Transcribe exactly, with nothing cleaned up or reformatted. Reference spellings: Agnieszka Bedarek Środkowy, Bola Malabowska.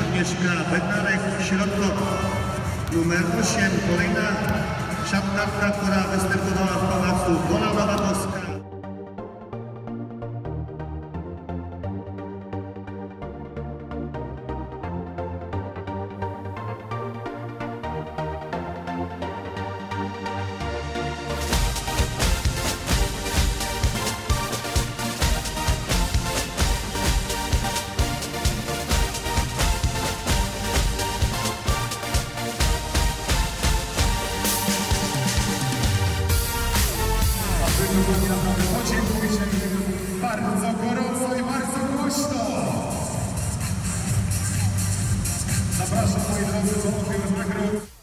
Agnieszka Bedarek Środkowy. Numer osiem, kolejna siatkarka, która występowała w pałacu Bola Malabowska. Podziękujcie mi bardzo gorąco i bardzo głośno. Zapraszam moi drodzy do obiegu nagrody.